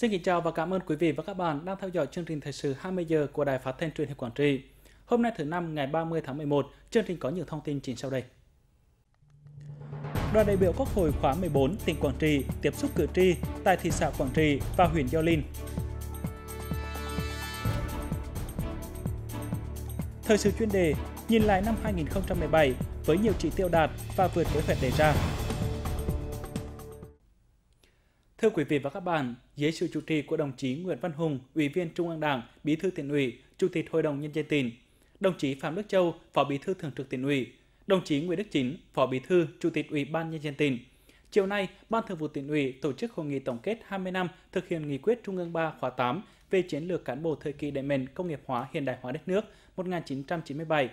Xin kính chào và cảm ơn quý vị và các bạn đang theo dõi chương trình thời sự 20 giờ của Đài Phát thanh Truyền hình Quảng Trị. Hôm nay thứ Năm ngày 30 tháng 11, chương trình có nhiều thông tin chính sau đây. Đoàn đại biểu Quốc hội khóa 14 tỉnh Quảng Trị tiếp xúc cử tri tại thị xã Quảng Trị và huyện Gio Linh. Thời sự chuyên đề nhìn lại năm 2017 với nhiều chỉ tiêu đạt và vượt kế hoạch đề ra. Thưa quý vị và các bạn, dưới sự chủ trì của đồng chí Nguyễn Văn Hùng, Ủy viên Trung ương Đảng, Bí thư Tỉnh ủy, Chủ tịch Hội đồng Nhân dân tỉnh, đồng chí Phạm Đức Châu, Phó Bí thư Thường trực Tỉnh ủy, đồng chí Nguyễn Đức Chính, Phó Bí thư, Chủ tịch Ủy ban Nhân dân tỉnh, chiều nay, Ban Thường vụ Tỉnh ủy tổ chức hội nghị tổng kết 20 năm thực hiện nghị quyết Trung ương 3 khóa 8 về chiến lược cán bộ thời kỳ đẩy mạnh công nghiệp hóa hiện đại hóa đất nước 1997-2017.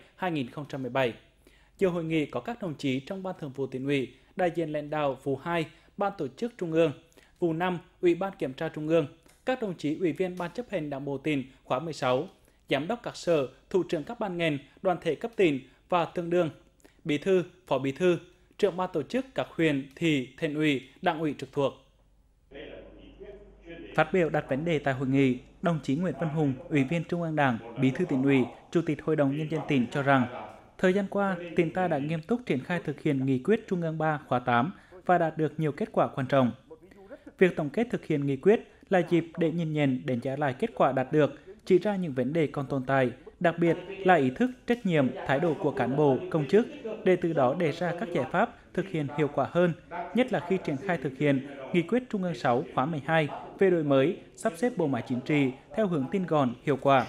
Dự hội nghị có các đồng chí trong Ban Thường vụ Tỉnh ủy, đại diện lãnh đạo vụ 2, Ban tổ chức Trung ương, vụ 5, Ủy ban Kiểm tra Trung ương, các đồng chí ủy viên Ban chấp hành Đảng bộ tỉnh khóa 16, giám đốc các sở, thủ trưởng các ban ngành, đoàn thể cấp tỉnh và tương đương, bí thư, phó bí thư, trưởng ban tổ chức các huyện, thị, thành ủy, đảng ủy trực thuộc. Phát biểu đặt vấn đề tại hội nghị, đồng chí Nguyễn Văn Hùng, Ủy viên Trung ương Đảng, Bí thư Tỉnh ủy, Chủ tịch Hội đồng Nhân dân tỉnh cho rằng, thời gian qua, tỉnh ta đã nghiêm túc triển khai thực hiện nghị quyết Trung ương 3 khóa 8 và đạt được nhiều kết quả quan trọng. Việc tổng kết thực hiện nghị quyết là dịp để nhìn nhận đánh giá lại kết quả đạt được, chỉ ra những vấn đề còn tồn tại, đặc biệt là ý thức, trách nhiệm, thái độ của cán bộ, công chức, để từ đó đề ra các giải pháp thực hiện hiệu quả hơn, nhất là khi triển khai thực hiện nghị quyết Trung ương 6 khóa 12 về đổi mới, sắp xếp bộ máy chính trị theo hướng tinh gọn, hiệu quả.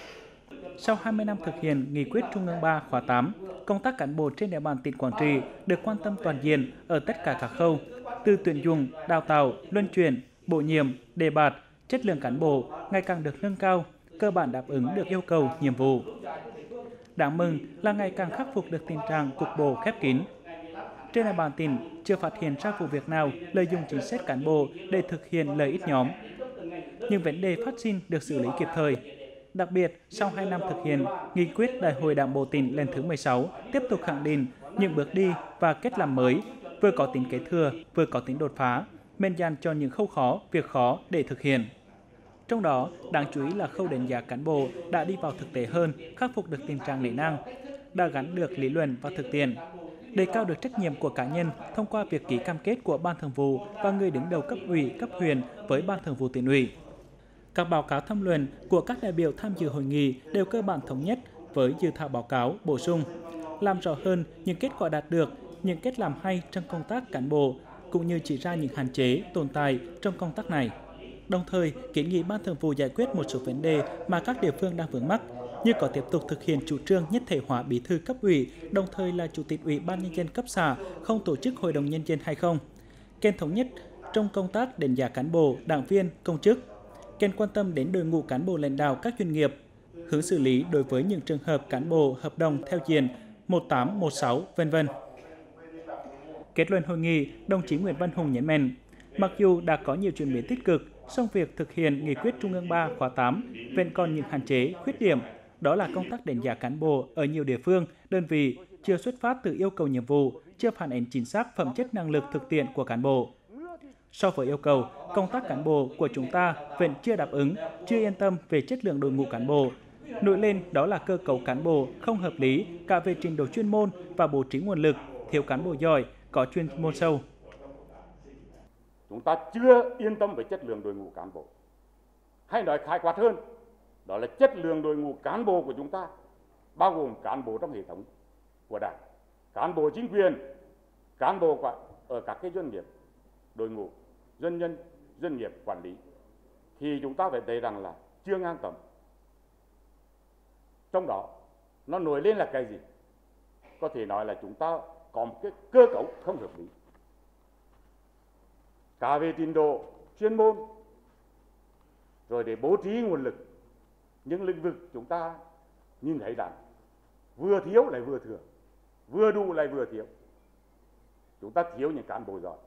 Sau 20 năm thực hiện nghị quyết Trung ương 3 khóa 8, công tác cán bộ trên địa bàn tỉnh Quảng Trị được quan tâm toàn diện ở tất cả các khâu, từ tuyển dụng, đào tạo, luân chuyển, bổ nhiệm, đề bạt, chất lượng cán bộ ngày càng được nâng cao, cơ bản đáp ứng được yêu cầu, nhiệm vụ. Đáng mừng là ngày càng khắc phục được tình trạng cục bộ khép kín. Trên địa bàn tỉnh chưa phát hiện ra vụ việc nào lợi dụng chính sách cán bộ để thực hiện lợi ích nhóm. Những vấn đề phát sinh được xử lý kịp thời. Đặc biệt, sau 2 năm thực hiện, nghị quyết Đại hội Đảng bộ tỉnh lần thứ 16 tiếp tục khẳng định những bước đi và cách làm mới, vừa có tính kế thừa, vừa có tính đột phá, men dàn cho những khâu khó, việc khó để thực hiện. Trong đó, đáng chú ý là khâu đánh giá cán bộ đã đi vào thực tế hơn, khắc phục được tình trạng lễ nang, đã gắn được lý luận và thực tiễn, đề cao được trách nhiệm của cá nhân thông qua việc ký cam kết của Ban Thường vụ và người đứng đầu cấp ủy, cấp huyện với Ban Thường vụ Tỉnh ủy. Các báo cáo tham luận của các đại biểu tham dự hội nghị đều cơ bản thống nhất với dự thảo báo cáo bổ sung, làm rõ hơn những kết quả đạt được, những cách làm hay trong công tác cán bộ, cũng như chỉ ra những hạn chế, tồn tại trong công tác này. Đồng thời, kiến nghị Ban Thường vụ giải quyết một số vấn đề mà các địa phương đang vướng mắc, như có tiếp tục thực hiện chủ trương nhất thể hóa Bí thư cấp ủy, đồng thời là Chủ tịch Ủy ban Nhân dân cấp xã, không tổ chức Hội đồng Nhân dân hay không. Cần thống nhất trong công tác đánh giá cán bộ, đảng viên, công chức. Cần quan tâm đến đội ngũ cán bộ lãnh đạo các doanh nghiệp, hướng xử lý đối với những trường hợp cán bộ hợp đồng theo diện 1816, v.v. Kết luận hội nghị, đồng chí Nguyễn Văn Hùng nhấn mạnh, mặc dù đã có nhiều chuyển biến tích cực, song việc thực hiện nghị quyết Trung ương 3 khóa 8 vẫn còn những hạn chế, khuyết điểm, đó là công tác đánh giá cán bộ ở nhiều địa phương, đơn vị chưa xuất phát từ yêu cầu nhiệm vụ, chưa phản ánh chính xác phẩm chất năng lực thực tiễn của cán bộ. So với yêu cầu, công tác cán bộ của chúng ta vẫn chưa đáp ứng, chưa yên tâm về chất lượng đội ngũ cán bộ. Nổi lên đó là cơ cấu cán bộ không hợp lý cả về trình độ chuyên môn và bố trí nguồn lực, thiếu cán bộ giỏi, có chuyên môn sâu. Chúng ta chưa yên tâm về chất lượng đội ngũ cán bộ. Hay nói khái quát hơn, đó là chất lượng đội ngũ cán bộ của chúng ta bao gồm cán bộ trong hệ thống của Đảng, cán bộ chính quyền, cán bộ ở các cái doanh nghiệp, đội ngũ doanh nhân, doanh nghiệp quản lý, thì chúng ta phải thấy rằng là chưa ngang tầm. Trong đó nó nổi lên là cái gì? Có thể nói là chúng ta có một cái cơ cấu không hợp lý cả về trình độ chuyên môn, rồi để bố trí nguồn lực. Những lĩnh vực chúng ta nhìn thấy rằng vừa thiếu lại vừa thừa, vừa đủ lại vừa thiếu. Chúng ta thiếu những cán bộ giỏi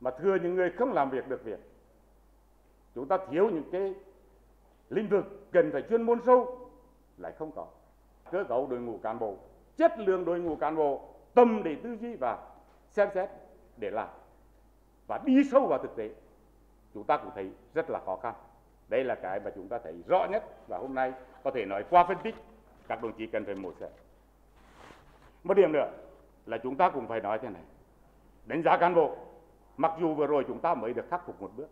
mà thừa những người không làm việc được việc. Chúng ta thiếu những cái lĩnh vực cần phải chuyên môn sâu lại không có. Cơ cấu đội ngũ cán bộ, chất lượng đội ngũ cán bộ, tâm để tư duy và xem xét để làm và đi sâu vào thực tế, chúng ta cũng thấy rất là khó khăn. Đây là cái mà chúng ta thấy rõ nhất, và hôm nay có thể nói qua phân tích các đồng chí cần phải mổ xẻ. Một điểm nữa là chúng ta cũng phải nói thế này, đánh giá cán bộ, mặc dù vừa rồi chúng ta mới được khắc phục một bước,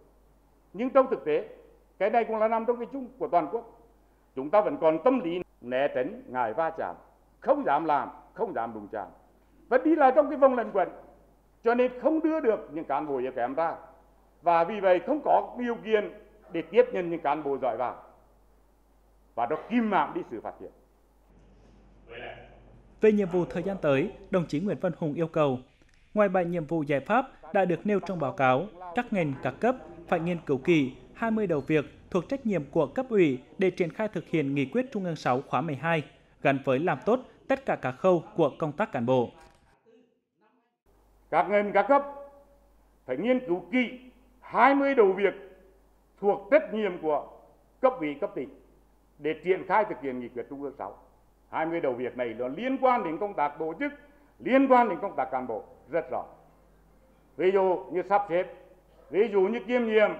nhưng trong thực tế cái này cũng là nằm trong cái chung của toàn quốc. Chúng ta vẫn còn tâm lý né tránh, ngại va chạm, không dám làm, không dám đụng chạm, vẫn đi lại trong cái vòng lẩn quẩn, cho nên không đưa được những cán bộ yếu kém ra, và vì vậy không có điều kiện để tiếp nhận những cán bộ giỏi vào, và đó kim mạng đi sự phát triển. Về nhiệm vụ thời gian tới, đồng chí Nguyễn Văn Hùng yêu cầu, ngoài 7 nhiệm vụ giải pháp đã được nêu trong báo cáo, các ngành các cấp phải nghiên cứu kỹ 20 đầu việc thuộc trách nhiệm của cấp ủy để triển khai thực hiện nghị quyết Trung ương 6 khóa 12, gắn với làm tốt tất cả các khâu của công tác cán bộ. Các ngành các cấp phải nghiên cứu kỹ 20 đầu việc thuộc trách nhiệm của cấp ủy cấp tỉnh để triển khai thực hiện nghị quyết Trung ương 6. 20 đầu việc này nó liên quan đến công tác tổ chức, liên quan đến công tác cán bộ rất rõ. Ví dụ như sắp xếp, ví dụ như kiêm nhiệm,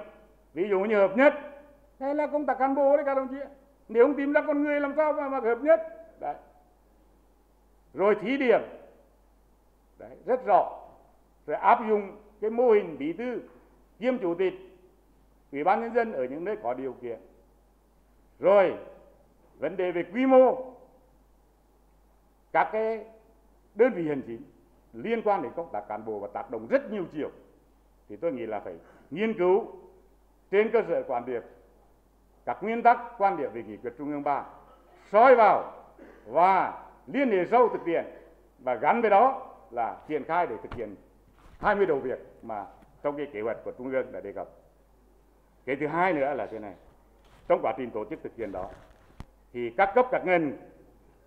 ví dụ như hợp nhất. Đây là công tác cán bộ đấy các đồng chí. Nếu không tìm ra con người làm sao mà hợp nhất. Đấy. Rồi thí điểm. Đấy, rất rõ. Rồi áp dụng cái mô hình bí thư, kiêm chủ tịch, ủy ban nhân dân ở những nơi có điều kiện. Rồi vấn đề về quy mô các cái đơn vị hành chính liên quan đến công tác cán bộ và tác động rất nhiều chiều, thì tôi nghĩ là phải nghiên cứu trên cơ sở quan điểm các nguyên tắc quan điểm về nghị quyết Trung ương 3, soi vào và liên hệ sâu thực tiễn, và gắn với đó là triển khai để thực hiện 20 đầu việc mà trong cái kế hoạch của Trung ương đã đề cập. Cái thứ hai nữa là thế này, trong quá trình tổ chức thực hiện đó thì các cấp các ngành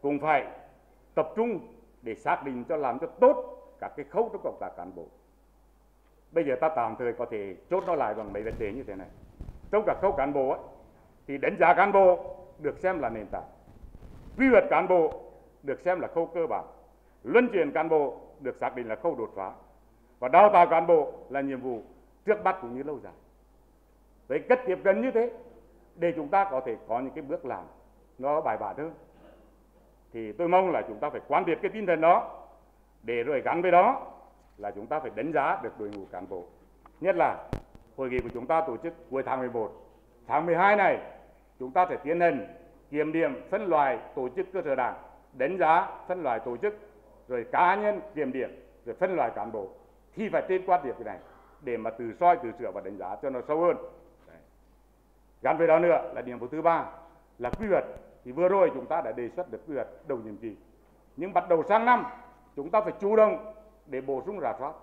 cũng phải tập trung để xác định cho làm cho tốt các cái khâu trong công tác cán bộ. Bây giờ ta tạm thời có thể chốt nó lại bằng mấy vấn đề như thế này. Trong các khâu cán bộ ấy, thì đánh giá cán bộ được xem là nền tảng, quy hoạch cán bộ được xem là khâu cơ bản, luân chuyển cán bộ được xác định là khâu đột phá, và đào tạo cán bộ là nhiệm vụ trước mắt cũng như lâu dài. Với cách tiếp cận như thế, để chúng ta có thể có những cái bước làm nó bài bản hơn, thì tôi mong là chúng ta phải quán triệt cái tinh thần đó, để rồi gắn với đó là chúng ta phải đánh giá được đội ngũ cán bộ. Nhất là hội nghị của chúng ta tổ chức cuối tháng 11, tháng 12 này chúng ta sẽ tiến hành kiểm điểm phân loại tổ chức cơ sở đảng, đánh giá phân loại tổ chức, rồi cá nhân kiểm điểm, rồi phân loại cán bộ. Thì phải trên quan điểm này để mà tự soi, tự sửa và đánh giá cho nó sâu hơn. Đấy. Gắn với đó nữa là nhiệm vụ thứ ba là quy hoạch. Thì vừa rồi chúng ta đã đề xuất được quy hoạch đầu nhiệm kỳ, nhưng bắt đầu sang năm chúng ta phải chủ động để bổ sung rà soát,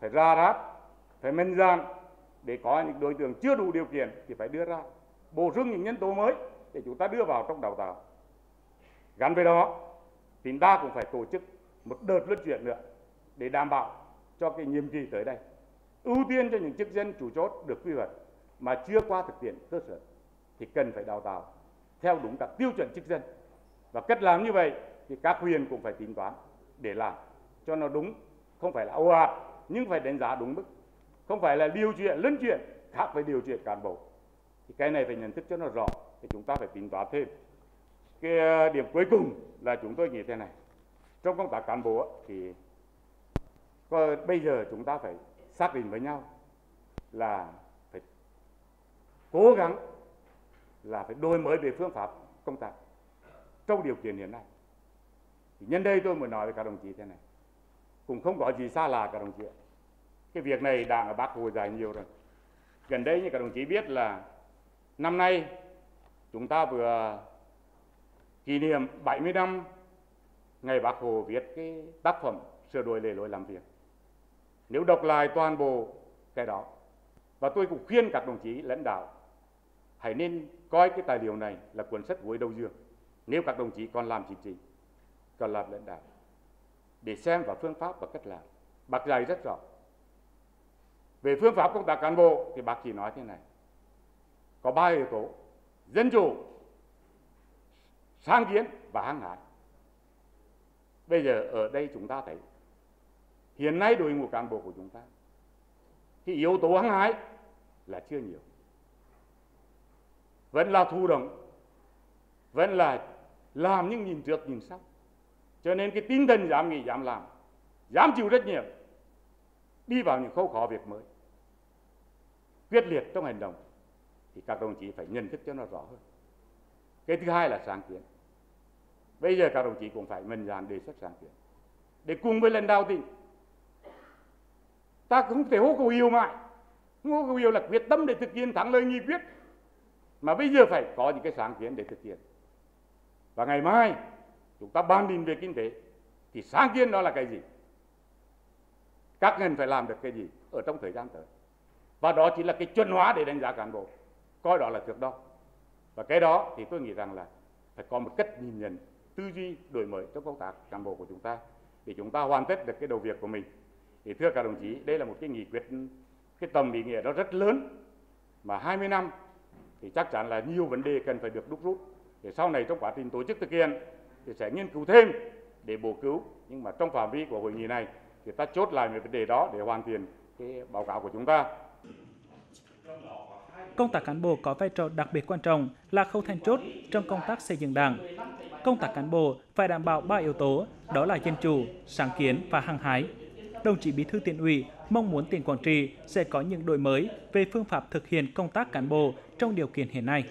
phải ra soát, phải mạnh dạn để có những đối tượng chưa đủ điều kiện thì phải đưa ra, bổ sung những nhân tố mới để chúng ta đưa vào trong đào tạo. Gắn với đó chúng ta cũng phải tổ chức một đợt luân chuyển nữa để đảm bảo cho cái nhiệm kỳ tới đây ưu tiên cho những chức danh chủ chốt được quy hoạch mà chưa qua thực tiễn cơ sở thì cần phải đào tạo theo đúng các tiêu chuẩn chức danh, và cách làm như vậy thì các huyện cũng phải tính toán để làm cho nó đúng, không phải là ồ ạt nhưng phải đánh giá đúng mức, không phải là điều chuyển luân chuyển khác với điều chuyển cán bộ. Thì cái này phải nhận thức cho nó rõ thì chúng ta phải tính toán thêm. Cái điểm cuối cùng là chúng tôi nghĩ thế này, trong công tác cán bộ thì bây giờ chúng ta phải xác định với nhau là phải cố gắng là phải đổi mới về phương pháp công tác trong điều kiện hiện nay. Thì nhân đây tôi muốn nói với các đồng chí thế này, cũng không có gì xa lạ các đồng chí. Cái việc này Đảng ở Bắc Hồ dài nhiều rồi. Gần đây như các đồng chí biết là năm nay chúng ta vừa kỷ niệm 70 năm ngày Bác Hồ viết cái tác phẩm sửa đổi lề lối làm việc. Nếu đọc lại toàn bộ cái đó, và tôi cũng khuyên các đồng chí lãnh đạo hãy nên coi cái tài liệu này là cuốn sách gối đầu giường, nếu các đồng chí còn làm chính trị, còn làm lãnh đạo, để xem vào phương pháp và cách làm. Bác dạy rất rõ. Về phương pháp công tác cán bộ thì bác chỉ nói thế này, có 3 yếu tố: dân chủ, sáng kiến và hăng hái. Bây giờ ở đây chúng ta thấy hiện nay đội ngũ cán bộ của chúng ta thì yếu tố hăng hái là chưa nhiều. vẫn là thụ động, vẫn là làm nhưng nhìn trước nhìn sau. Cho nên cái tinh thần dám nghĩ, dám làm, dám chịu trách nhiệm, đi vào những khâu khó việc mới, quyết liệt trong hành động, thì các đồng chí phải nhận thức cho nó rõ hơn. Cái thứ hai là sáng kiến. Bây giờ các đồng chí cũng phải mạnh dạn đề xuất sáng kiến để cùng với lãnh đạo tỉnh. Ta không thể hô cầu yêu mãi. Hô cầu yêu là quyết tâm để thực hiện thắng lợi nghị quyết, mà bây giờ phải có những cái sáng kiến để thực hiện. Và ngày mai chúng ta bàn đến về kinh tế, thì sáng kiến đó là cái gì, các ngành phải làm được cái gì ở trong thời gian tới, và đó chỉ là cái chuẩn hóa để đánh giá cán bộ, coi đó là thước đo. Và cái đó thì tôi nghĩ rằng là phải có một cách nhìn nhận, tư duy đổi mới trong công tác cán bộ của chúng ta để chúng ta hoàn tất được cái đầu việc của mình. Thì thưa các đồng chí, đây là một cái nghị quyết, cái tầm ý nghĩa nó rất lớn, mà 20 năm thì chắc chắn là nhiều vấn đề cần phải được đúc rút, để sau này trong quá trình tổ chức thực hiện thì sẽ nghiên cứu thêm để bổ cứu. Nhưng mà trong phạm vi của hội nghị này thì ta chốt lại về vấn đề đó để hoàn thiện cái báo cáo của chúng ta. Công tác cán bộ có vai trò đặc biệt quan trọng, là khâu then chốt trong công tác xây dựng Đảng. Công tác cán bộ phải đảm bảo 3 yếu tố, đó là dân chủ, sáng kiến và hăng hái. Đồng chí Bí thư Tỉnh ủy mong muốn tỉnh Quảng Trị sẽ có những đổi mới về phương pháp thực hiện công tác cán bộ trong điều kiện hiện nay.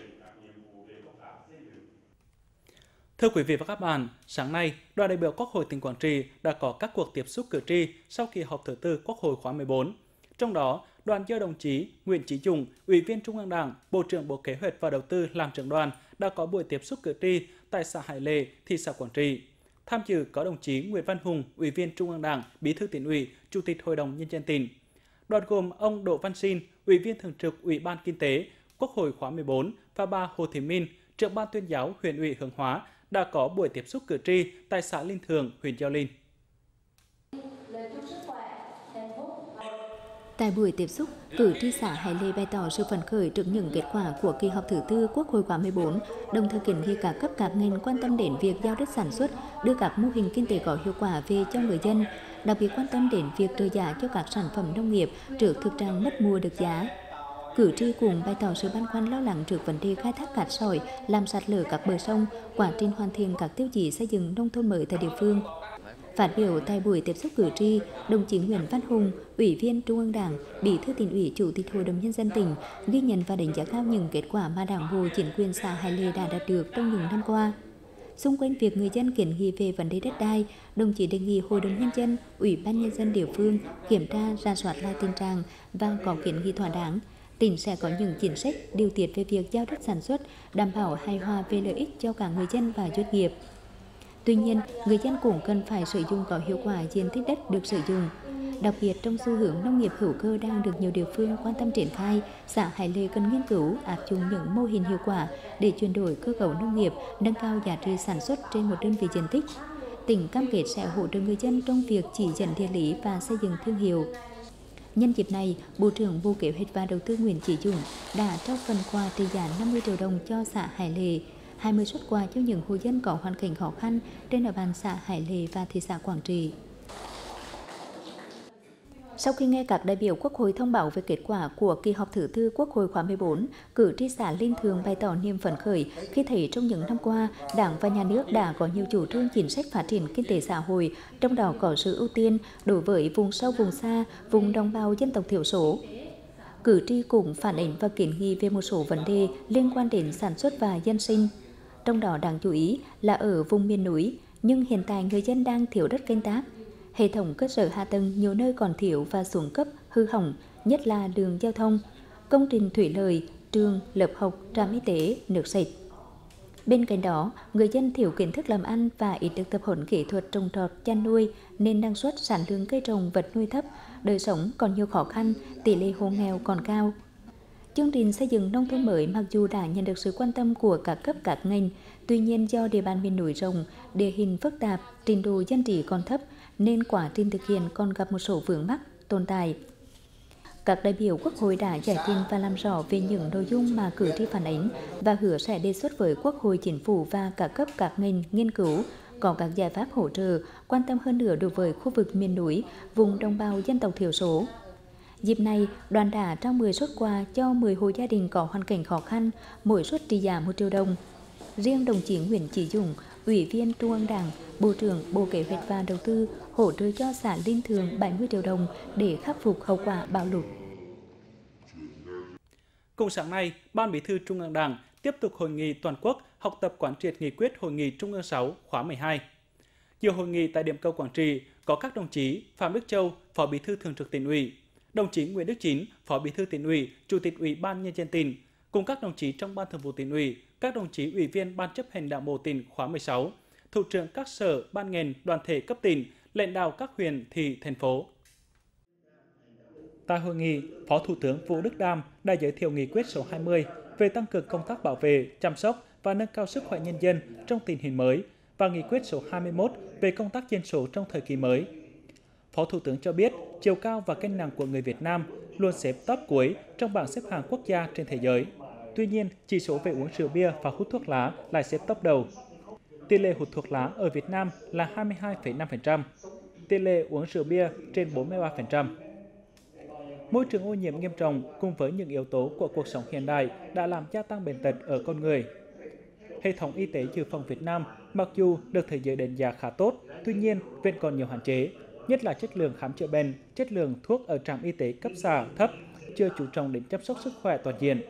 Thưa quý vị và các bạn, sáng nay, đoàn đại biểu Quốc hội tỉnh Quảng Trị đã có các cuộc tiếp xúc cử tri sau kỳ họp thứ tư Quốc hội khóa 14. Trong đó, đoàn do đồng chí Nguyễn Chí Dũng, Ủy viên Trung ương Đảng, Bộ trưởng Bộ Kế hoạch và Đầu tư làm trưởng đoàn đã có buổi tiếp xúc cử tri tại xã Hải Lệ, thị xã Quảng Trị. Tham dự có đồng chí Nguyễn Văn Hùng, Ủy viên Trung ương Đảng, Bí thư Tỉnh ủy, Chủ tịch Hội đồng Nhân dân tỉnh. Đoàn gồm ông Đỗ Văn Sinh, Ủy viên Thường trực Ủy ban Kinh tế Quốc hội khóa 14 và bà Hồ Thị Minh, Trưởng ban Tuyên giáo huyện ủy Hưởng Hóa, đã có buổi tiếp xúc cử tri tại xã Linh Thường, huyện Gio Linh. Tại buổi tiếp xúc, cử tri xã Hải Lệ bày tỏ sự phấn khởi trước những kết quả của kỳ họp thứ tư Quốc hội khóa 14, đồng thời kiến nghị các cấp các ngành quan tâm đến việc giao đất sản xuất, đưa các mô hình kinh tế có hiệu quả về cho người dân, đặc biệt quan tâm đến việc trợ giá cho các sản phẩm nông nghiệp trước thực trạng mất mua được giá. Cử tri cùng bày tỏ sự băn khoăn lo lắng trước vấn đề khai thác cát sỏi, làm sạt lở các bờ sông, quá trình hoàn thiện các tiêu chí xây dựng nông thôn mới tại địa phương. Phát biểu tại buổi tiếp xúc cử tri, đồng chí Nguyễn Văn Hùng, Ủy viên Trung ương Đảng, Bí thư Tỉnh ủy, Chủ tịch Hội đồng Nhân dân tỉnh ghi nhận và đánh giá cao những kết quả mà Đảng bộ, chính quyền xã Hải Lệ đã đạt được trong những năm qua. Xung quanh việc người dân kiến nghị về vấn đề đất đai, đồng chí đề nghị Hội đồng Nhân dân, Ủy ban Nhân dân địa phương kiểm tra, rà soát lại tình trạng và có kiến nghị thỏa đáng. Tỉnh sẽ có những chính sách điều tiết về việc giao đất sản xuất, đảm bảo hài hòa về lợi ích cho cả người dân và doanh nghiệp. Tuy nhiên, người dân cũng cần phải sử dụng có hiệu quả diện tích đất được sử dụng. Đặc biệt trong xu hướng nông nghiệp hữu cơ đang được nhiều địa phương quan tâm triển khai, xã Hải Lệ cần nghiên cứu áp dụng những mô hình hiệu quả để chuyển đổi cơ cấu nông nghiệp, nâng cao giá trị sản xuất trên một đơn vị diện tích. Tỉnh cam kết sẽ hỗ trợ người dân trong việc chỉ dẫn địa lý và xây dựng thương hiệu. Nhân dịp này, Bộ trưởng Bộ Kế hoạch và Đầu tư Nguyễn Chí Dũng đã trao phần quà trị giá 50 triệu đồng cho xã Hải Lệ, 20 suất quà cho những hộ dân có hoàn cảnh khó khăn trên địa bàn xã Hải Lệ và thị xã Quảng Trị. Sau khi nghe các đại biểu Quốc hội thông báo về kết quả của kỳ họp thứ tư Quốc hội khóa 14, cử tri xã Linh Thường bày tỏ niềm phấn khởi khi thấy trong những năm qua, Đảng và Nhà nước đã có nhiều chủ trương chính sách phát triển kinh tế xã hội, trong đó có sự ưu tiên đối với vùng sâu vùng xa, vùng đồng bào dân tộc thiểu số. Cử tri cũng phản ánh và kiến nghị về một số vấn đề liên quan đến sản xuất và dân sinh. Trong đó đáng chú ý là ở vùng miền núi, nhưng hiện tại người dân đang thiếu đất canh tác. Hệ thống cơ sở hạ tầng nhiều nơi còn thiếu và xuống cấp, hư hỏng, nhất là đường giao thông, công trình thủy lợi, trường, lớp học, trạm y tế, nước sạch. Bên cạnh đó, người dân thiếu kiến thức làm ăn và ít được tập huấn kỹ thuật trồng trọt, chăn nuôi nên năng suất sản lượng cây trồng vật nuôi thấp, đời sống còn nhiều khó khăn, tỷ lệ hộ nghèo còn cao. Chương trình xây dựng nông thôn mới mặc dù đã nhận được sự quan tâm của các cấp các ngành, tuy nhiên do địa bàn miền núi rộng, địa hình phức tạp, trình độ dân trí còn thấp, nên quá trình thực hiện còn gặp một số vướng mắc, tồn tại. Các đại biểu Quốc hội đã giải trình và làm rõ về những nội dung mà cử tri phản ánh và hứa sẽ đề xuất với Quốc hội, Chính phủ và các cấp các ngành nghiên cứu có các giải pháp hỗ trợ, quan tâm hơn nữa đối với khu vực miền núi, vùng đồng bào dân tộc thiểu số. Dịp này, đoàn đã trao 10 suất quà cho 10 hộ gia đình có hoàn cảnh khó khăn, mỗi suất trị giá 1 triệu đồng. Riêng đồng chí Nguyễn Chí Dũng, Ủy viên Trung ương Đảng, Bộ trưởng Bộ Kế hoạch và Đầu tư hỗ trợ cho xã Linh Thường 70 triệu đồng để khắc phục hậu quả bão lụt. Cùng sáng nay, Ban Bí thư Trung ương Đảng tiếp tục hội nghị toàn quốc học tập quán triệt nghị quyết Hội nghị Trung ương 6 khóa 12. Dự hội nghị tại điểm cầu Quảng Trị có các đồng chí Phạm Đức Châu, Phó Bí thư Thường trực Tỉnh ủy, đồng chí Nguyễn Đức Chính, Phó Bí thư Tỉnh ủy, Chủ tịch Ủy ban Nhân dân tỉnh, cùng các đồng chí trong Ban Thường vụ Tỉnh ủy, các đồng chí Ủy viên Ban Chấp hành Đảng bộ tỉnh khóa 16, thủ trưởng các sở, ban ngành, đoàn thể cấp tỉnh, lãnh đạo các huyện, thị, thành phố. Tại hội nghị, Phó Thủ tướng Vũ Đức Đam đã giới thiệu nghị quyết số 20 về tăng cường công tác bảo vệ, chăm sóc và nâng cao sức khỏe nhân dân trong tình hình mới và nghị quyết số 21 về công tác dân số trong thời kỳ mới. Phó Thủ tướng cho biết, chiều cao và cân nặng của người Việt Nam luôn xếp top cuối trong bảng xếp hạng quốc gia trên thế giới. Tuy nhiên, chỉ số về uống rượu bia và hút thuốc lá lại xếp top đầu. Tỷ lệ hút thuốc lá ở Việt Nam là 22,5%, tỷ lệ uống rượu bia trên 43%. Môi trường ô nhiễm nghiêm trọng cùng với những yếu tố của cuộc sống hiện đại đã làm gia tăng bệnh tật ở con người. Hệ thống y tế dự phòng Việt Nam mặc dù được thế giới đánh giá khá tốt, tuy nhiên vẫn còn nhiều hạn chế, nhất là chất lượng khám chữa bệnh, chất lượng thuốc ở trạm y tế cấp xã thấp, chưa chú trọng đến chăm sóc sức khỏe toàn diện.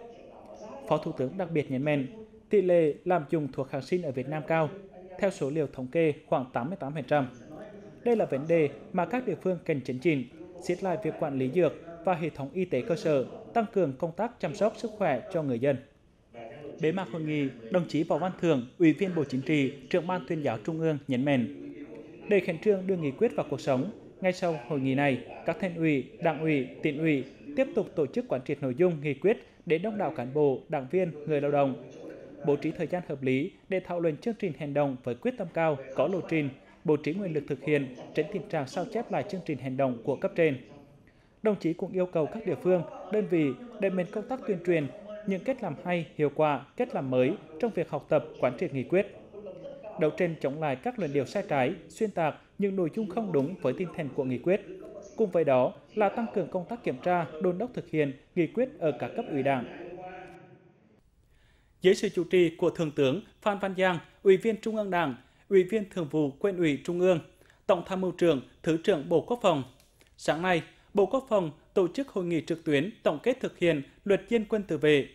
Phó Thủ tướng đặc biệt nhấn mạnh, tỷ lệ lạm dụng thuốc kháng sinh ở Việt Nam cao, theo số liệu thống kê khoảng 88%. Đây là vấn đề mà các địa phương cần chấn chỉnh, siết lại việc quản lý dược và hệ thống y tế cơ sở, tăng cường công tác chăm sóc sức khỏe cho người dân. Bế mạc hội nghị, đồng chí Bảo Văn Thường, Ủy viên Bộ Chính trị, Trưởng Ban Tuyên giáo Trung ương nhấn mạnh, để khẩn trương đưa nghị quyết vào cuộc sống, ngay sau hội nghị này, các thành ủy, đảng ủy, tỉnh ủy tiếp tục tổ chức quán triệt nội dung nghị quyết đến đông đảo cán bộ, đảng viên, người lao động, bố trí thời gian hợp lý để thảo luận chương trình hành động với quyết tâm cao, có lộ trình, bố trí nguồn lực thực hiện, tránh tình trạng sao chép lại chương trình hành động của cấp trên. Đồng chí cũng yêu cầu các địa phương, đơn vị đẩy mạnh công tác tuyên truyền những cách làm hay, hiệu quả, cách làm mới trong việc học tập quán triệt nghị quyết, đấu tranh chống lại các luận điệu sai trái, xuyên tạc những nội dung không đúng với tinh thần của nghị quyết. Cùng với đó là tăng cường công tác kiểm tra, đôn đốc thực hiện nghị quyết ở các cấp ủy đảng. Dưới sự chủ trì của Thượng tướng Phan Văn Giang, Ủy viên Trung ương Đảng, Ủy viên Thường vụ Quân ủy Trung ương, Tổng tham mưu trưởng, Thứ trưởng Bộ Quốc phòng, sáng nay, Bộ Quốc phòng tổ chức hội nghị trực tuyến tổng kết thực hiện luật dân quân tự vệ.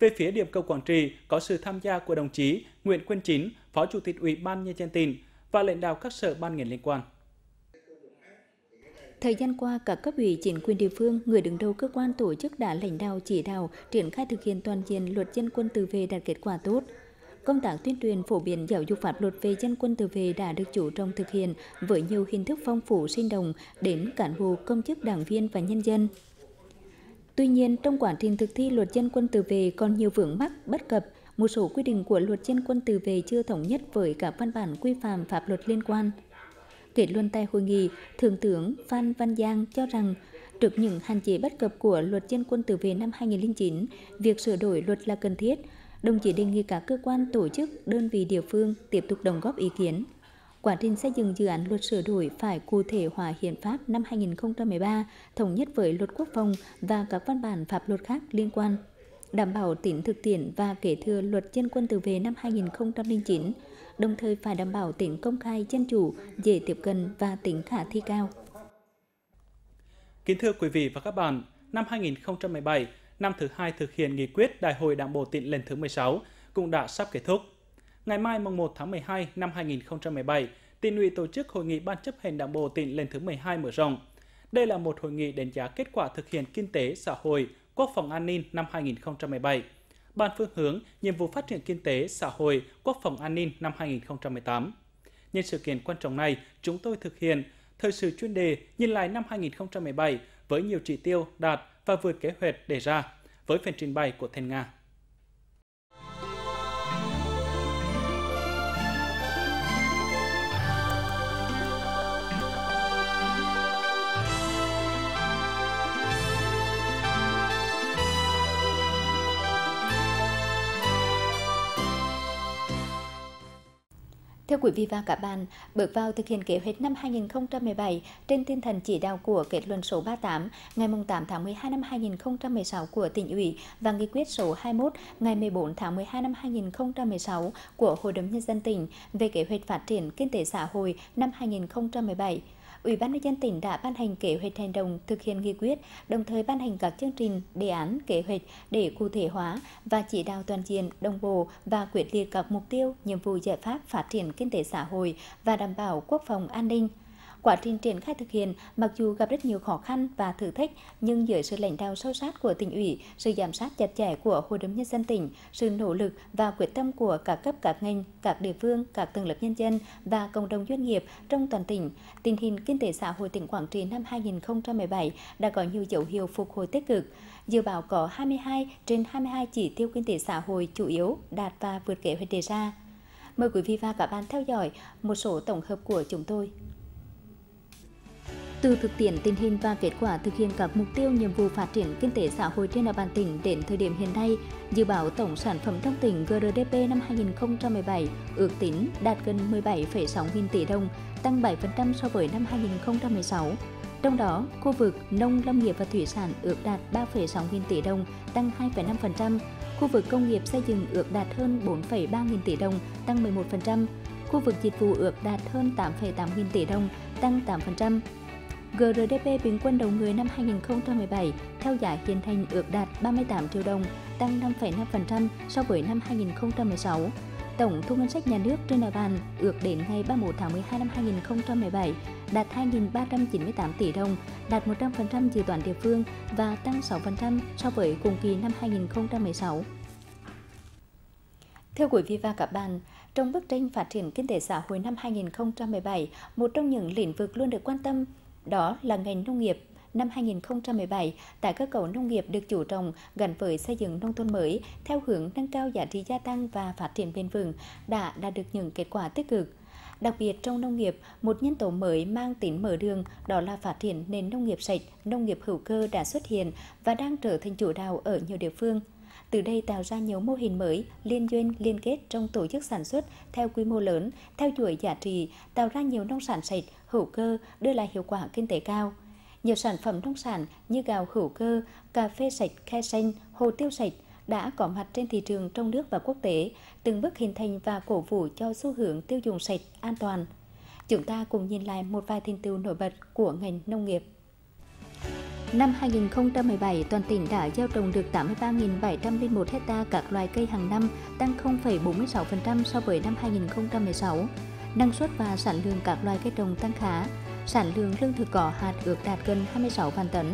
Về phía điểm cầu Quảng Trị có sự tham gia của đồng chí Nguyễn Quân Chính, Phó Chủ tịch Ủy ban Nhân dân tỉnh và lãnh đạo các sở ban ngành liên quan. Thời gian qua, các cấp ủy chính quyền địa phương, người đứng đầu cơ quan tổ chức đã lãnh đạo chỉ đạo triển khai thực hiện toàn diện luật dân quân tự vệ đạt kết quả tốt. Công tác tuyên truyền phổ biến giáo dục pháp luật về dân quân tự vệ đã được chú trọng thực hiện với nhiều hình thức phong phú sinh động đến cán bộ, công chức, đảng viên và nhân dân. Tuy nhiên, trong quá trình thực thi luật dân quân tự vệ còn nhiều vướng mắc, bất cập, một số quy định của luật dân quân tự vệ chưa thống nhất với các văn bản quy phạm pháp luật liên quan. Kết luận tại hội nghị, Thượng tướng Phan Văn Giang cho rằng, trước những hạn chế bất cập của luật dân quân tự vệ năm 2009, việc sửa đổi luật là cần thiết. Đồng chí đề nghị các cơ quan, tổ chức, đơn vị địa phương tiếp tục đóng góp ý kiến. Quá trình xây dựng dự án luật sửa đổi phải cụ thể hóa hiến pháp năm 2013, thống nhất với luật quốc phòng và các văn bản pháp luật khác liên quan, đảm bảo tính thực tiễn và kế thừa luật dân quân tự vệ năm 2009, đồng thời phải đảm bảo tính công khai, dân chủ, dễ tiếp cận và tính khả thi cao. Kính thưa quý vị và các bạn, năm 2017, năm thứ hai thực hiện nghị quyết Đại hội Đảng bộ tỉnh lần thứ 16 cũng đã sắp kết thúc. Ngày mai mùng 1 tháng 12 năm 2017, tỉnh ủy tổ chức hội nghị Ban Chấp hành Đảng bộ tỉnh lần thứ 12 mở rộng. Đây là một hội nghị đánh giá kết quả thực hiện kinh tế, xã hội, quốc phòng an ninh năm 2017, bàn phương hướng, nhiệm vụ phát triển kinh tế, xã hội, quốc phòng an ninh năm 2018. Nhân sự kiện quan trọng này, chúng tôi thực hiện thời sự chuyên đề nhìn lại năm 2017 với nhiều chỉ tiêu đạt và vượt kế hoạch đề ra, với phần trình bày của Thanh Nga. Thưa quý vị và các bạn, bước vào thực hiện kế hoạch năm 2017 trên tinh thần chỉ đạo của kết luận số 38 ngày 8 tháng 12 năm 2016 của tỉnh ủy và nghị quyết số 21 ngày 14 tháng 12 năm 2016 của Hội đồng Nhân dân tỉnh về kế hoạch phát triển kinh tế xã hội năm 2017. Ủy ban Nhân dân tỉnh đã ban hành kế hoạch hành động thực hiện nghị quyết, đồng thời ban hành các chương trình, đề án, kế hoạch để cụ thể hóa và chỉ đạo toàn diện, đồng bộ và quyết liệt các mục tiêu, nhiệm vụ, giải pháp phát triển kinh tế xã hội và đảm bảo quốc phòng an ninh. Quá trình triển khai thực hiện, mặc dù gặp rất nhiều khó khăn và thử thách, nhưng dưới sự lãnh đạo sâu sát của tỉnh ủy, sự giám sát chặt chẽ của Hội đồng Nhân dân tỉnh, sự nỗ lực và quyết tâm của các cấp các ngành, các địa phương, các tầng lớp nhân dân và cộng đồng doanh nghiệp trong toàn tỉnh, tình hình kinh tế xã hội tỉnh Quảng Trị năm 2017 đã có nhiều dấu hiệu phục hồi tích cực. Dự báo có 22 trên 22 chỉ tiêu kinh tế xã hội chủ yếu đạt và vượt kế hoạch đề ra. Mời quý vị và các bạn theo dõi một số tổng hợp của chúng tôi. Từ thực tiễn tình hình và kết quả thực hiện các mục tiêu, nhiệm vụ phát triển kinh tế xã hội trên địa bàn tỉnh đến thời điểm hiện nay, dự báo tổng sản phẩm trong tỉnh GRDP năm 2017 ước tính đạt gần 17,6 nghìn tỷ đồng, tăng 7% so với năm 2016. Trong đó, khu vực nông lâm nghiệp và thủy sản ước đạt 3,6 nghìn tỷ đồng, tăng 2,5%. Khu vực công nghiệp xây dựng ước đạt hơn 4,3 nghìn tỷ đồng, tăng 11%. Khu vực dịch vụ ước đạt hơn 8,8 nghìn tỷ đồng, tăng 8%. GRDP bình quân đầu người năm 2017 theo giá hiện hành ước đạt 38 triệu đồng, tăng 5,5% so với năm 2016. Tổng thu ngân sách nhà nước trên địa bàn ước đến ngày 31 tháng 12 năm 2017 đạt 2.398 tỷ đồng, đạt 100% dự toán địa phương và tăng 6% so với cùng kỳ năm 2016. Thưa quý vị và các bạn, trong bức tranh phát triển kinh tế xã hội năm 2017, một trong những lĩnh vực luôn được quan tâm đó là ngành nông nghiệp. Năm 2017, tái cơ cấu nông nghiệp được chú trọng gắn với xây dựng nông thôn mới theo hướng nâng cao giá trị gia tăng và phát triển bền vững đã đạt được những kết quả tích cực. Đặc biệt trong nông nghiệp, một nhân tố mới mang tính mở đường đó là phát triển nền nông nghiệp sạch, nông nghiệp hữu cơ đã xuất hiện và đang trở thành chủ đạo ở nhiều địa phương. Từ đây tạo ra nhiều mô hình mới, liên doanh, liên kết trong tổ chức sản xuất theo quy mô lớn, theo chuỗi giá trị, tạo ra nhiều nông sản sạch, hữu cơ, đưa lại hiệu quả kinh tế cao. Nhiều sản phẩm nông sản như gạo hữu cơ, cà phê sạch, khe xanh, hồ tiêu sạch đã có mặt trên thị trường trong nước và quốc tế, từng bước hình thành và cổ vũ cho xu hướng tiêu dùng sạch, an toàn. Chúng ta cùng nhìn lại một vài thành tựu nổi bật của ngành nông nghiệp. Năm 2017, toàn tỉnh đã gieo trồng được 83.701 hectare các loài cây hàng năm, tăng 0,46% so với năm 2016. Năng suất và sản lượng các loài cây trồng tăng khá. Sản lượng lương thực cỏ hạt ước đạt gần 26 vạn tấn.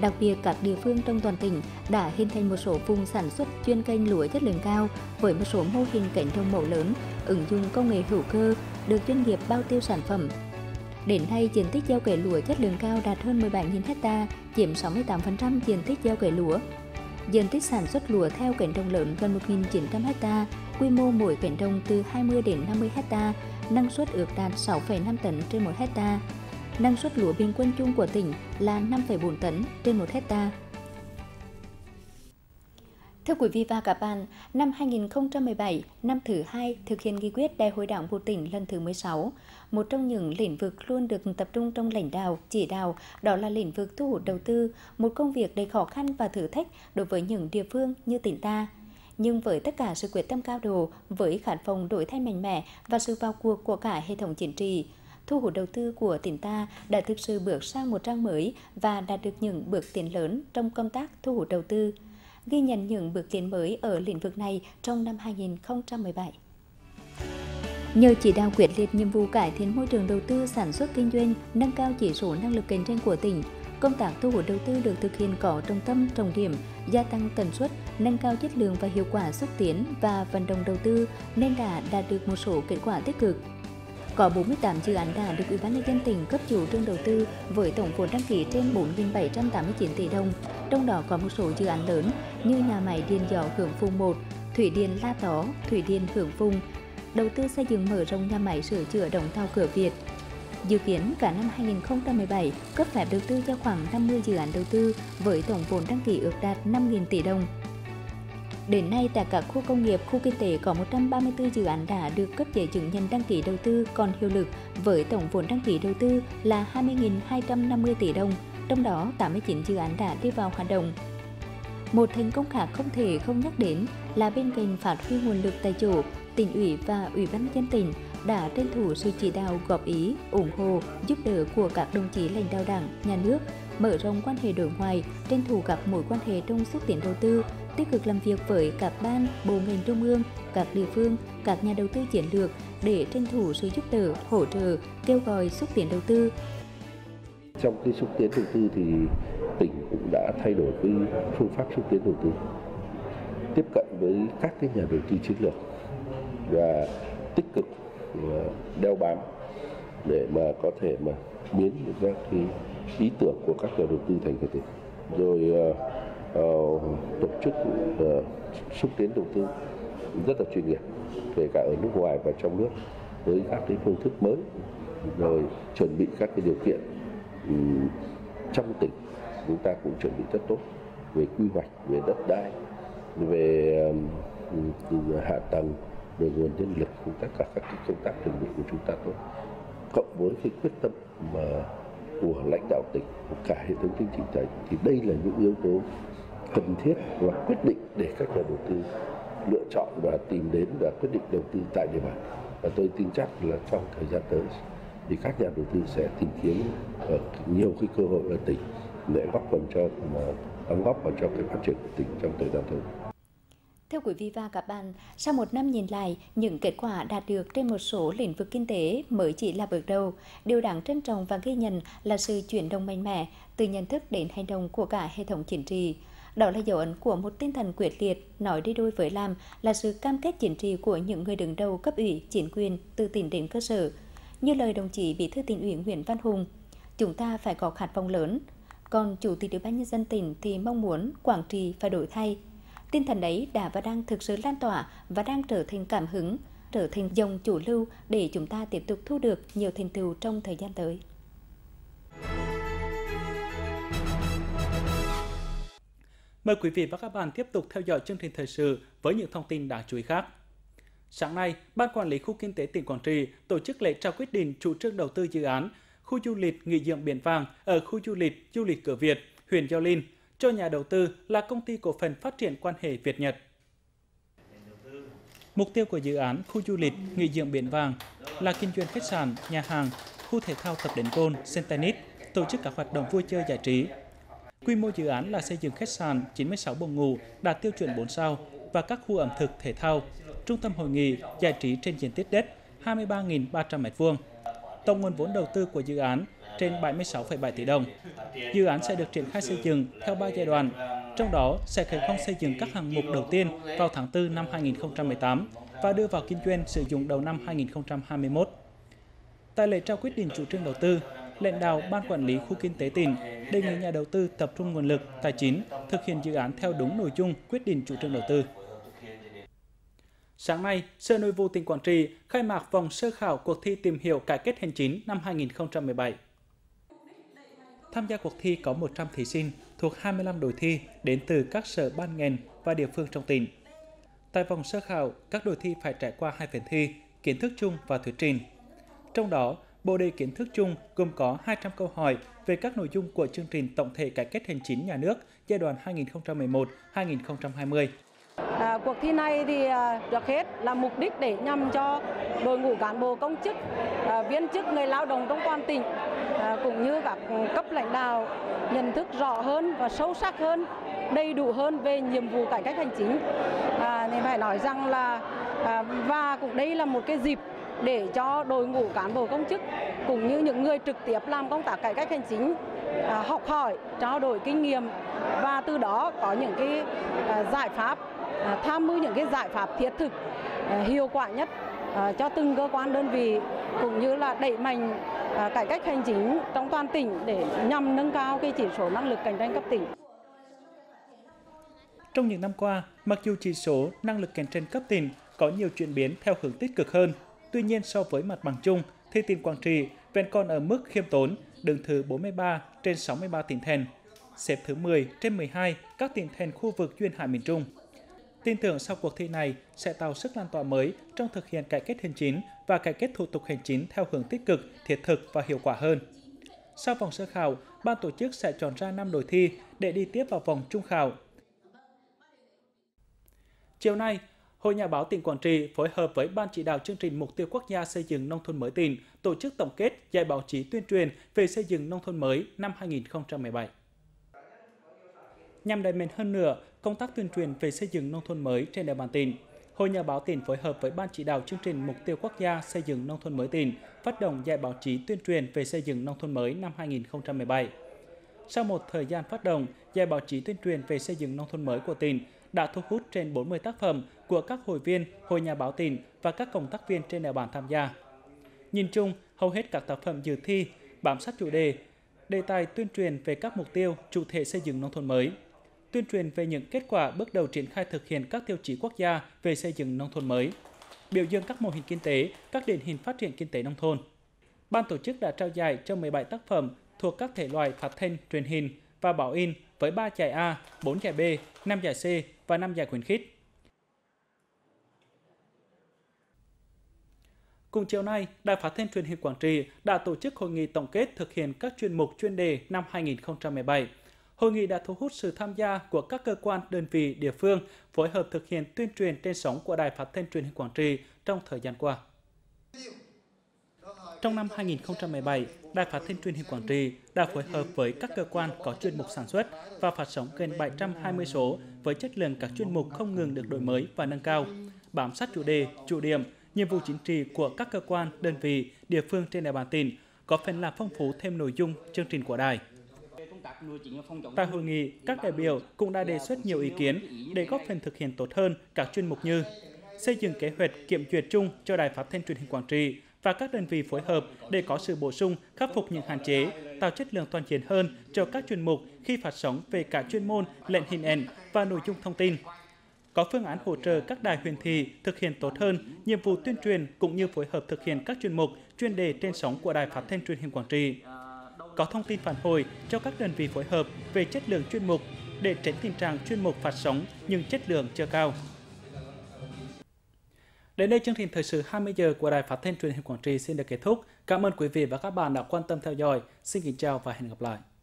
Đặc biệt, các địa phương trong toàn tỉnh đã hình thành một số vùng sản xuất chuyên canh lúa chất lượng cao với một số mô hình cánh đồng mẫu lớn, ứng dụng công nghệ hữu cơ, được doanh nghiệp bao tiêu sản phẩm. Đến nay, diện tích gieo cấy lúa chất lượng cao đạt hơn 17.000 hectare, chiếm 68% diện tích gieo cấy lúa. Diện tích sản xuất lúa theo cánh đồng lớn gần 1.900 hectare, quy mô mỗi cánh đồng từ 20 đến 50 hectare, năng suất ước đạt 6,5 tấn trên 1 hectare. Năng suất lúa bình quân chung của tỉnh là 5,4 tấn trên 1 hectare. Thưa quý vị và các bạn, năm 2017, năm thứ hai thực hiện nghị quyết Đại hội Đảng bộ tỉnh lần thứ 16, một trong những lĩnh vực luôn được tập trung trong lãnh đạo, chỉ đạo, đó là lĩnh vực thu hút đầu tư, một công việc đầy khó khăn và thử thách đối với những địa phương như tỉnh ta. Nhưng với tất cả sự quyết tâm cao độ, với khát vọng đổi thay mạnh mẽ và sự vào cuộc của cả hệ thống chính trị, thu hút đầu tư của tỉnh ta đã thực sự bước sang một trang mới và đạt được những bước tiến lớn trong công tác thu hút đầu tư. Ghi nhận những bước tiến mới ở lĩnh vực này trong năm 2017. Nhờ chỉ đạo quyết liệt nhiệm vụ cải thiện môi trường đầu tư sản xuất kinh doanh, nâng cao chỉ số năng lực cạnh tranh của tỉnh, công tác thu hút đầu tư được thực hiện có trọng tâm, trọng điểm, gia tăng tần suất, nâng cao chất lượng và hiệu quả xúc tiến và vận động đầu tư nên đã đạt được một số kết quả tích cực. Có 48 dự án đã được Ủy ban Nhân dân tỉnh cấp chủ trương đầu tư với tổng vốn đăng ký trên 4.789 tỷ đồng, trong đó có một số dự án lớn như nhà máy điện gió Hưởng Phung 1, thủy điện La Tó, thủy điện Hưởng Phung, đầu tư xây dựng mở rộng nhà máy sửa chữa đóng tàu Cửa Việt. Dự kiến cả năm 2017 cấp phép đầu tư cho khoảng 50 dự án đầu tư với tổng vốn đăng ký ước đạt 5.000 tỷ đồng. Đến nay, tại các khu công nghiệp, khu kinh tế có 134 dự án đã được cấp giấy chứng nhận đăng ký đầu tư còn hiệu lực với tổng vốn đăng ký đầu tư là 20.250 tỷ đồng, trong đó 89 dự án đã đi vào hoạt động. Một thành công khác không thể không nhắc đến là bên cạnh phát huy nguồn lực tại chỗ, tỉnh ủy và ủy ban nhân dân tỉnh đã tranh thủ sự chỉ đạo, góp ý, ủng hộ, giúp đỡ của các đồng chí lãnh đạo Đảng, Nhà nước, mở rộng quan hệ đối ngoại, tranh thủ các mối quan hệ trong xúc tiến đầu tư, tích cực làm việc với các ban, bộ ngành trung ương, các địa phương, các nhà đầu tư chiến lược để tranh thủ sự giúp đỡ, hỗ trợ, kêu gọi xúc tiến đầu tư. Trong cái xúc tiến đầu tư thì tỉnh cũng đã thay đổi cái phương pháp xúc tiến đầu tư, tiếp cận với các cái nhà đầu tư chiến lược và tích cực đeo bám để mà có thể mà biến các cái ý tưởng của các nhà đầu tư thành hiện thực, rồi tổ chức xúc tiến đầu tư rất là chuyên nghiệp, kể cả ở nước ngoài và trong nước, với các cái phương thức mới, rồi chuẩn bị các cái điều kiện trong tỉnh. Chúng ta cũng chuẩn bị rất tốt về quy hoạch, về đất đai, về hạ tầng, về nguồn nhân lực, tất cả các công tác chuẩn bị của chúng ta tốt, cộng với cái quyết tâm mà của lãnh đạo tỉnh, của cả hệ thống chính trị tỉnh, thì đây là những yếu tố cần thiết và quyết định để các nhà đầu tư lựa chọn và tìm đến và quyết định đầu tư tại địa bàn. Và tôi tin chắc là trong thời gian tới thì các nhà đầu tư sẽ tìm kiếm nhiều cái cơ hội ở tỉnh để đóng góp vào cho cái phát triển của tỉnh trong thời gian tới. Thưa quý vị và các bạn, sau một năm nhìn lại, những kết quả đạt được trên một số lĩnh vực kinh tế mới chỉ là bước đầu. Điều đáng trân trọng và ghi nhận là sự chuyển động mạnh mẽ từ nhận thức đến hành động của cả hệ thống chính trị. Đó là dấu ấn của một tinh thần quyết liệt, nói đi đôi với làm là sự cam kết chính trị của những người đứng đầu cấp ủy, chính quyền, từ tỉnh đến cơ sở. Như lời đồng chí Bí thư Tỉnh ủy Nguyễn Văn Hùng, chúng ta phải có khát vọng lớn. Còn Chủ tịch Ủy ban nhân dân tỉnh thì mong muốn Quảng Trị phải đổi thay. Tinh thần ấy đã và đang thực sự lan tỏa và đang trở thành cảm hứng, trở thành dòng chủ lưu để chúng ta tiếp tục thu được nhiều thành tựu trong thời gian tới. Mời quý vị và các bạn tiếp tục theo dõi chương trình thời sự với những thông tin đáng chú ý khác. Sáng nay, Ban Quản lý Khu Kinh tế tỉnh Quảng Trị tổ chức lễ trao quyết định chủ trương đầu tư dự án khu du lịch nghỉ dưỡng Biển Vàng ở khu du lịch Cửa Việt, huyện Gio Linh, cho nhà đầu tư là Công ty Cổ phần Phát triển Quan hệ Việt-Nhật. Mục tiêu của dự án khu du lịch nghỉ dưỡng Biển Vàng là kinh doanh khách sạn, nhà hàng, khu thể thao tập đánh côn, sân tennis, tổ chức các hoạt động vui chơi giải trí. Quy mô dự án là xây dựng khách sạn 96 buồng ngủ đạt tiêu chuẩn 4 sao và các khu ẩm thực thể thao, trung tâm hội nghị, giải trí trên diện tích đất 23.300 m2. Tổng nguồn vốn đầu tư của dự án trên 76,7 tỷ đồng. Dự án sẽ được triển khai xây dựng theo 3 giai đoạn, trong đó sẽ khởi công xây dựng các hạng mục đầu tiên vào tháng 4 năm 2018 và đưa vào kinh doanh sử dụng đầu năm 2021. Tại lễ trao quyết định chủ trương đầu tư, lãnh đạo Ban Quản lý Khu Kinh tế tỉnh đề nghị nhà đầu tư tập trung nguồn lực, tài chính, thực hiện dự án theo đúng nội dung quyết định chủ trương đầu tư. Sáng nay, Sở Nội vụ tỉnh Quảng Trị khai mạc vòng sơ khảo cuộc thi tìm hiểu cải cách hành chính năm 2017. Tham gia cuộc thi có 100 thí sinh thuộc 25 đội thi đến từ các sở ban ngành và địa phương trong tỉnh. Tại vòng sơ khảo, các đội thi phải trải qua 2 phần thi, kiến thức chung và thuyết trình. Trong đó, bộ đề kiến thức chung gồm có 200 câu hỏi về các nội dung của chương trình tổng thể cải cách hành chính nhà nước giai đoạn 2011-2020. Cuộc thi này thì được hết là mục đích để nhằm cho đội ngũ cán bộ công chức, viên chức, người lao động trong toàn tỉnh cũng như các cấp lãnh đạo nhận thức rõ hơn và sâu sắc hơn, đầy đủ hơn về nhiệm vụ cải cách hành chính. Nên phải nói rằng là và cũng đây là một cái dịp để cho đội ngũ cán bộ công chức cũng như những người trực tiếp làm công tác cải cách hành chính học hỏi, trao đổi kinh nghiệm và từ đó có những cái giải pháp, tham mưu những cái giải pháp thiết thực, hiệu quả nhất cho từng cơ quan đơn vị, cũng như là đẩy mạnh cải cách hành chính trong toàn tỉnh để nhằm nâng cao cái chỉ số năng lực cạnh tranh cấp tỉnh. Trong những năm qua, mặc dù chỉ số năng lực cạnh tranh cấp tỉnh có nhiều chuyển biến theo hướng tích cực hơn, tuy nhiên so với mặt bằng chung thì tỉnh Quảng Trị vẫn còn ở mức khiêm tốn, đứng thứ 43 trên 63 tỉnh thành, xếp thứ 10 trên 12 các tỉnh thành khu vực duyên hải miền Trung. tin tưởng sau cuộc thi này sẽ tạo sức lan tỏa mới trong thực hiện cải cách hành chính và cải cách thủ tục hành chính theo hướng tích cực, thiết thực và hiệu quả hơn. Sau vòng sơ khảo, ban tổ chức sẽ chọn ra 5 đội thi để đi tiếp vào vòng chung khảo. Chiều nay, Hội Nhà báo tỉnh Quảng Trị phối hợp với Ban chỉ đạo chương trình Mục tiêu Quốc gia xây dựng nông thôn mới tỉnh tổ chức tổng kết Giải báo chí tuyên truyền về xây dựng nông thôn mới năm 2017. Nhằm đẩy mạnh hơn nữa công tác tuyên truyền về xây dựng nông thôn mới trên địa bàn tỉnh, Hội Nhà báo tỉnh phối hợp với Ban chỉ đạo chương trình Mục tiêu Quốc gia xây dựng nông thôn mới tỉnh phát động Giải báo chí tuyên truyền về xây dựng nông thôn mới năm 2017. Sau một thời gian phát động, Giải báo chí tuyên truyền về xây dựng nông thôn mới của tỉnh đã thu hút trên 40 tác phẩm của các hội viên, Hội Nhà báo tỉnh và các cộng tác viên trên địa bàn tham gia. Nhìn chung, hầu hết các tác phẩm dự thi bám sát chủ đề, đề tài tuyên truyền về các mục tiêu, chủ thể xây dựng nông thôn mới, tuyên truyền về những kết quả bước đầu triển khai thực hiện các tiêu chí quốc gia về xây dựng nông thôn mới, biểu dương các mô hình kinh tế, các điển hình phát triển kinh tế nông thôn. Ban tổ chức đã trao giải cho 17 tác phẩm thuộc các thể loại phát thanh, truyền hình và báo in với 3 giải A, 4 giải B, 5 giải C và 5 giải khuyến khích. Cùng chiều nay, Đài Phát thanh Truyền hình Quảng Trị đã tổ chức hội nghị tổng kết thực hiện các chuyên mục chuyên đề năm 2017. Hội nghị đã thu hút sự tham gia của các cơ quan, đơn vị, địa phương phối hợp thực hiện tuyên truyền trên sóng của Đài Phát thanh Truyền hình Quảng Trị trong thời gian qua. Trong năm 2017, Đài Phát thanh Truyền hình Quảng Trị đã phối hợp với các cơ quan có chuyên mục sản xuất và phát sóng gần 720 số với chất lượng các chuyên mục không ngừng được đổi mới và nâng cao, bám sát chủ đề, chủ điểm, nhiệm vụ chính trị của các cơ quan, đơn vị, địa phương trên địa bàn tỉnh, góp phần làm phong phú thêm nội dung chương trình của đài. Tại hội nghị, các đại biểu cũng đã đề xuất nhiều ý kiến để góp phần thực hiện tốt hơn các chuyên mục như xây dựng kế hoạch kiểm duyệt chung cho Đài Phát thanh Truyền hình Quảng Trị và các đơn vị phối hợp để có sự bổ sung, khắc phục những hạn chế, tạo chất lượng toàn diện hơn cho các chuyên mục khi phát sóng về cả chuyên môn, lệnh hình ảnh và nội dung thông tin. Có phương án hỗ trợ các đài huyện thị thực hiện tốt hơn nhiệm vụ tuyên truyền cũng như phối hợp thực hiện các chuyên mục, chuyên đề trên sóng của Đài Phát thanh Truyền hình Quảng Trị. Có thông tin phản hồi cho các đơn vị phối hợp về chất lượng chuyên mục để tránh tình trạng chuyên mục phát sóng nhưng chất lượng chưa cao. Đến đây chương trình thời sự 20 giờ của Đài Phát thanh Truyền hình Quảng Trị xin được kết thúc. Cảm ơn quý vị và các bạn đã quan tâm theo dõi. Xin kính chào và hẹn gặp lại.